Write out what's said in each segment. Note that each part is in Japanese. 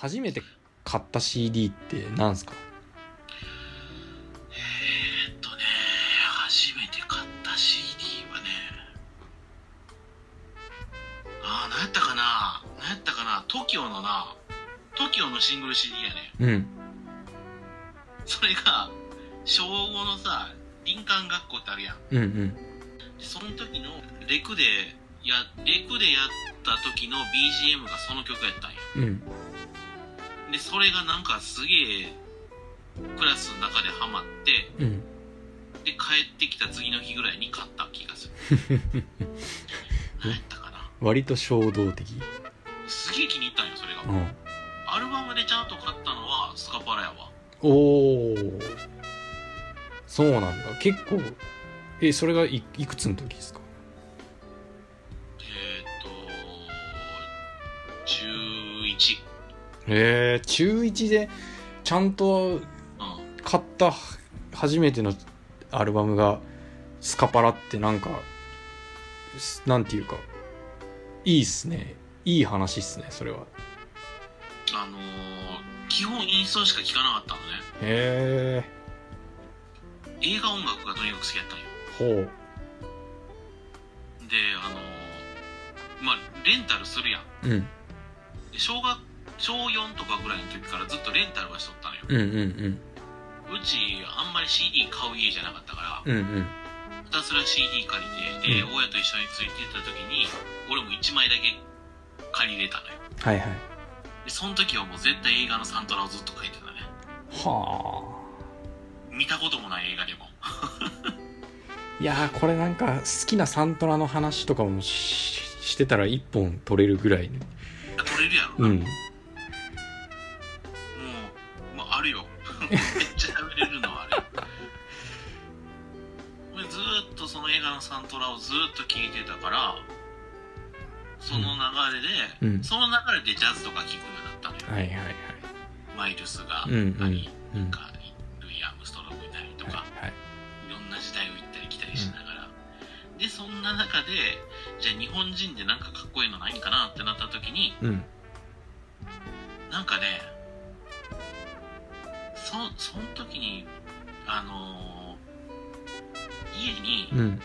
初めて買った CD って何すか？初めて買った CD はね、何やったかな、TOKIO のシングル CD やね。うん。それが小5のさ、林間学校ってあるやん。うんうん。その時のレクでやった時の BGM がその曲やったんや。うん。でそれがなんかすげえクラスの中でハマって、うん、で帰ってきた次の日ぐらいに買った気がする。何やったかな。割と衝動的。すげえ気に入ったんよそれが。うん。アルバムでちゃんと買ったのはスカパラやわ。おー、そうなんだ。結構、それが いくつの時ですか？中1。中1でちゃんと買った初めてのアルバムがスカパラって、なんかなんていうか、いいっすね、いい話っすねそれは。基本インストしか聴かなかったのね。へえ。映画音楽がとにかく好きだったんよ。ほう。でまあレンタルするやん。うん。で小4とかぐらいの時からずっとレンタルはしとったのよ。うんうんうん。うちあんまり CD 買う家じゃなかったから。うんうん。ひたすら CD 借りて、で、うん、親と一緒についてた時に俺も1枚だけ借りれたのよ。はいはい。その時はもう絶対映画のサントラをずっと書いてたね。はあ。見たこともない映画でも。いやー、これなんか好きなサントラの話とかも してたら一本取れるぐらいね。取れるやろな。うん。もう、まあ、あるよ。めっちゃ食べれるのはあれ。ずっとその映画のサントラをずっと聞いてたから。その流れで、うん、その流れでジャズとか聴くようになったのよ。はいはいはい。マイルスが何か、ルイ・アームストロングになりとか、はいはい、いろんな時代を行ったり来たりしながら、うん、でそんな中でじゃあ日本人でなんかかっこいいのないんかなってなった時に、うん、なんかね、その時に家に、うん、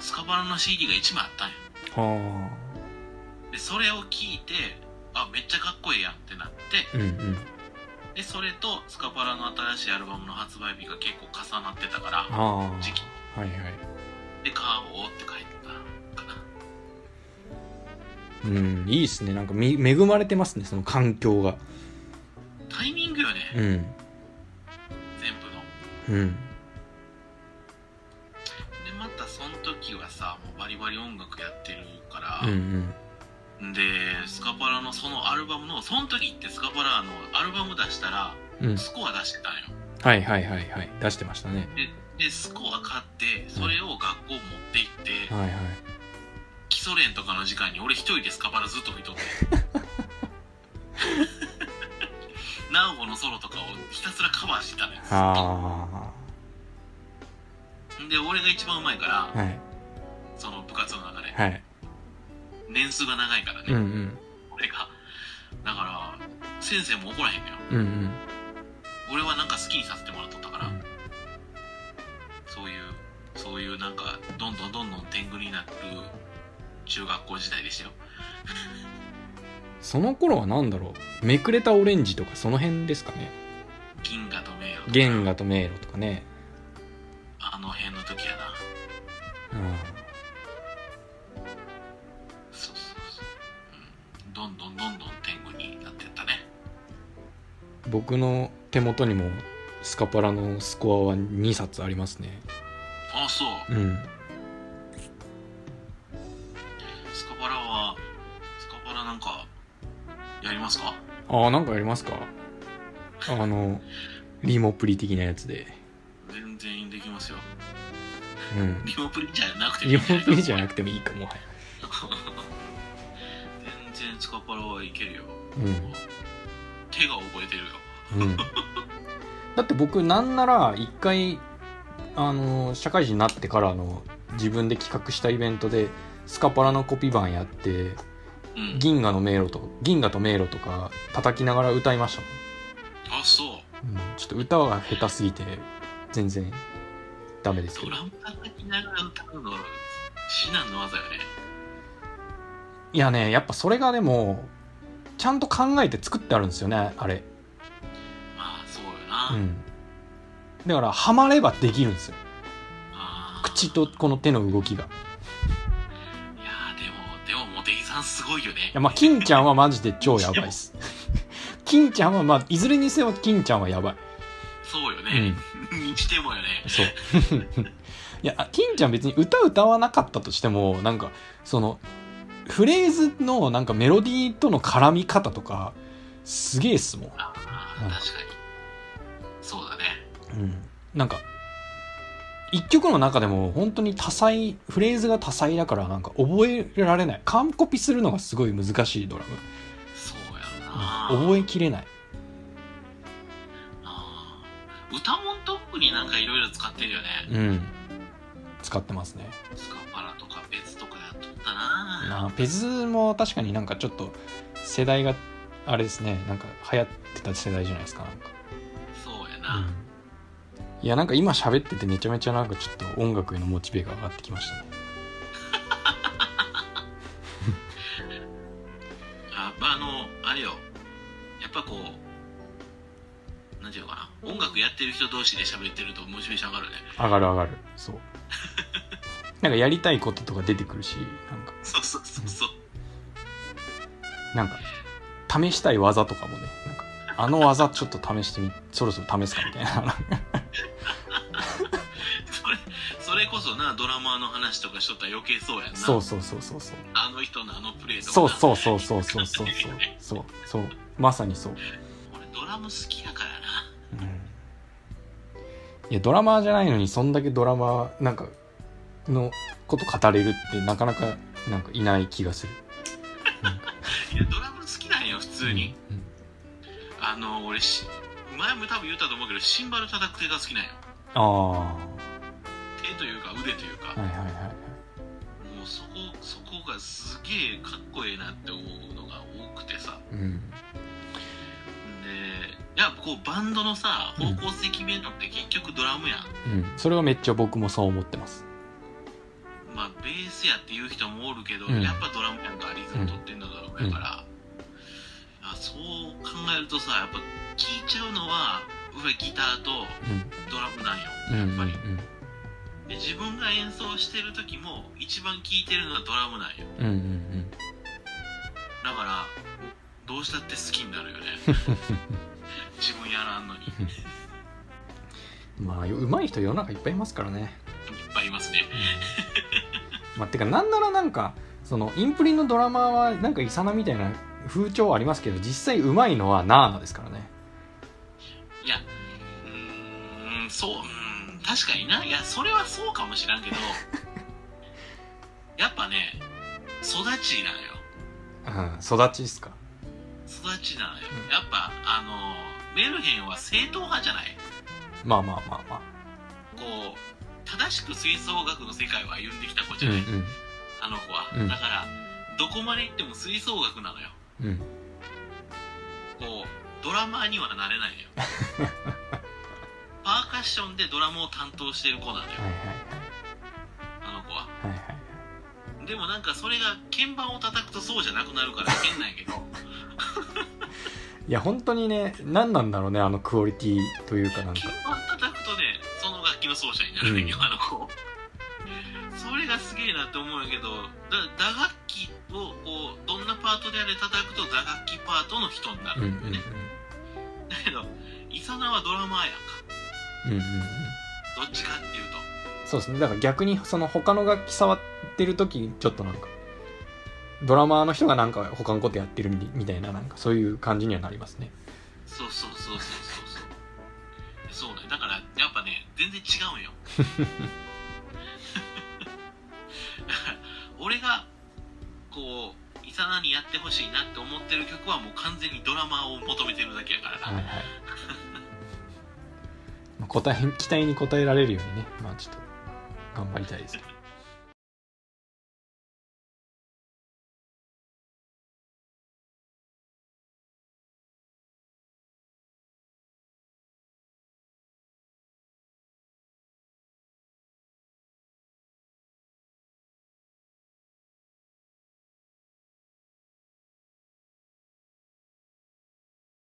スカパラの CD が1枚あったんよ。はあ。でそれを聞いて、あ、めっちゃかっこいいやんってなって、うんうん、でそれとスカパラの新しいアルバムの発売日が結構重なってたから、はあ、時期、はいはい、で買おうって書いてたかな。うん、いいっすね。なんか恵まれてますね、その環境が。タイミングよね、うん、全部の。うん。バリバリ音楽やってるから、うんうん、でスカパラのそのアルバムの、その時ってスカパラのアルバム出したら、うん、スコア出してたんよ。はいはいはいはい、出してましたね。でスコア買ってそれを学校持って行って、うん、はいはい、基礎練とかの時間に俺一人でスカパラずっと見とってナオゴのソロとかをひたすらカバーしてたのよ。あで俺が一番うまいから、はい、その部活の中で、はい、年数が長いからね、うんうん、俺がだから先生も怒らへんのよ、うんうん、俺はなんか好きにさせてもらっとったから、うん、そういうなんかどんどんどんどん天狗になる中学校時代でしたよ。その頃はなんだろう、めくれたオレンジとかその辺ですかね。銀河と迷路とかね、あの辺の時やな。うん、どんどん天狗になってったね。僕の手元にもスカパラのスコアは2冊ありますね。あ、そう。うん。スカパラなんかやりますか？あ、なんかやりますか？リモプリ的なやつで全然できますよ。うん、リモプリじゃなくてもいいかも。リモプリじゃなくてもいいかも、はい。スカパラはいけるよ、うん、手が覚えてるよ、うん、だって僕なんなら一回社会人になってからの自分で企画したイベントでスカパラのコピー版やって、うん、銀河と迷路とか叩きながら歌いましたもん。あ、そう、うん、ちょっと歌は下手すぎて全然ダメですけど。ドラム叩きながら歌うの至難の技よね。いやね、やっぱそれがでもちゃんと考えて作ってあるんですよね、あれ。まあそうよな、うん、だからハマればできるんですよ、口とこの手の動きが。いやでもモテギさんすごいよね。いや、まあ金ちゃんはマジで超やばいです。金ちゃんはまあいずれにせよ金ちゃんはやばい。そうよね、うん、にしてもよね。そういや、金ちゃん別に歌わなかったとしても、なんかそのフレーズのなんかメロディーとの絡み方とかすげえっすもん。ああ、確かにそうだね。うん、なんか一曲の中でも本当に多彩、フレーズが多彩だから、なんか覚えられない、完コピするのがすごい難しいドラム。そうやな、うん、覚えきれない。あ、歌もん特になんかいろいろ使ってるよね。うん、使ってますね。スカパラとかペズとかやっとったな。ペズも確かになんかちょっと世代があれですね、なんか流行ってた世代じゃないですか、なんか。そうやな、うん。いや、なんか今喋っててめちゃめちゃなんかちょっと音楽へのモチベが上がってきましたね。あ、まあ、あれよ、やっぱこうなんていうのかな、音楽やってる人同士で喋ってるとモチベーション上がるね。上がる。そう。なんかやりたいこととか出てくるし、なんかそう、うん、なんか試したい技とかもね、なんかあの技ちょっと試してみ、そろそろ試すかみたいな。それこそな、ドラマーの話とかしとったら余計そうやんな。そう、あの人のあのプレーとか。そう、まさにそう。俺ドラム好きだからな、うん、いや、ドラマーじゃないのにそんだけドラマーなんかのこと語れるってなかなかなんかいない気がする。いや、ドラム好きなんよ普通に、うんうん、俺前も多分言ったと思うけど、シンバル叩く手が好きなんよ。ああ、手というか腕というか、はいはいはい、もうそこがすげえかっこええなって思うのが多くてさ、うん、でやっぱこうバンドのさ、方向性決めるのって結局ドラムやん、うん、それはめっちゃ僕もそう思ってます。まあベースやっていう人もおるけど、うん、やっぱドラムやんか、リズム取ってんのドラムやから、うんうん、そう考えるとさ、やっぱ聴いちゃうのはギターとドラムなんよ、うん、やっぱり、うんうんうん、で自分が演奏してる時も一番聴いてるのはドラムなんよ、うんうんうん、だからどうしたって好きになるよね。自分やらんのに。まあ上手い人世の中いっぱいいますからね。いっぱいいますね。まあ、てかなんならなんかそのインプリのドラマーはなんかイサナみたいな風潮ありますけど、実際上手いのはナーナですからね。いや、そう、確かにな。いや、それはそうかもしらんけど、やっぱね、育ちなのよ。うん、育ちっすか。育ちなのよ。うん、やっぱ、メルヘンは正統派じゃない？まあ。こう、正しく吹奏楽の世界を歩んできた子じゃない、うんうん、あの子は、うん。だから、どこまで行っても吹奏楽なのよ。うん、こう、ドラマーにはなれないのよ。パーカッションでドラムを担当してる子なんだよ、はいはい、あの子は、はいはい、でもなんかそれが鍵盤を叩くとそうじゃなくなるから変なんやけど。いや本当にね、何なんだろうね、あのクオリティというか、なんか鍵盤叩くとね、その楽器の奏者になるんだけど、うん、あの子それがすげえなって思うんやけど、打楽器をこうどんなパートであれ叩くと打楽器パートの人になるんだよね、うんうん、だけどイサナはドラマーやんか、うんうんうん、どっちかっていうとそうですね。だから逆にその他の楽器触ってる時、ちょっとなんかドラマーの人がなんか他のことやってるみたいな、なんかそういう感じにはなりますね。そうね。だからやっぱね、全然違うんよ。だから俺がこうイサナにやってほしいなって思ってる曲はもう完全にドラマーを求めてるだけやからな、はいはい。期待に応えられるようにね、まあちょっと頑張りたいです。